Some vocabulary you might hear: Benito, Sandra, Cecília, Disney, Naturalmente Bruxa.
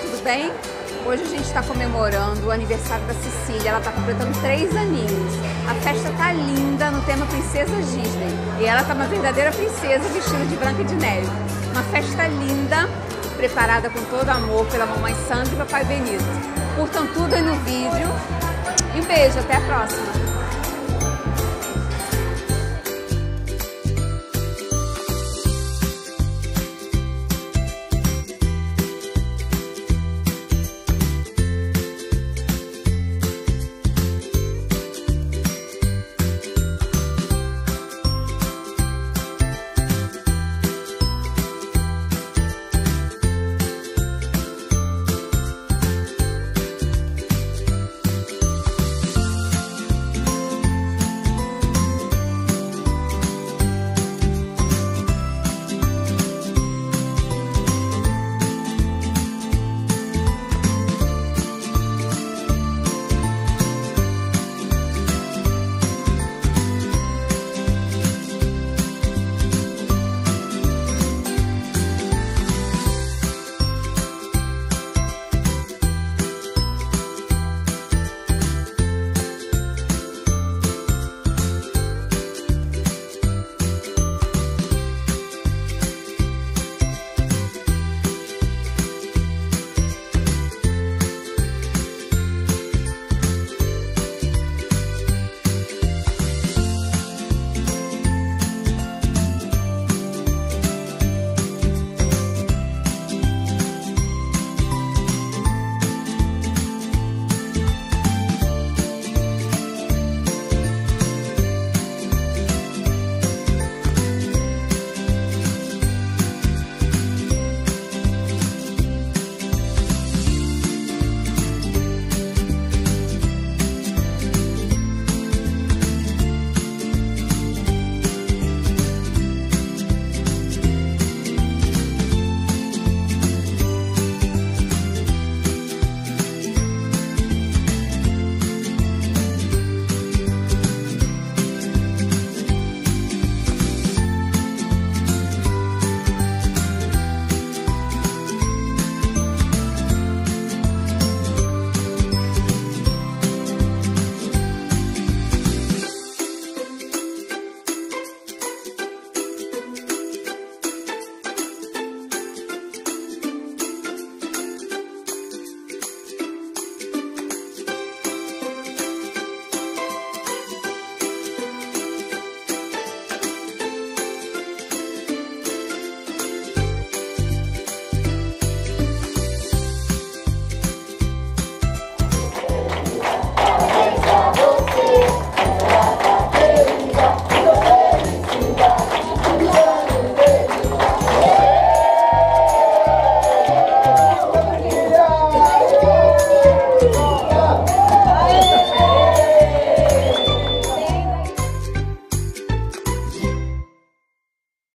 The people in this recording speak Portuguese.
tudo bem? Hoje a gente está comemorando o aniversário da Cecília, ela está completando 3 aninhos. A festa tá linda no tema Princesa Disney e ela tá uma verdadeira princesa vestida de Branca de Neve. Uma festa linda, preparada com todo amor pela mamãe Sandra e papai Benito. Curtam tudo aí no vídeo e um beijo, até a próxima!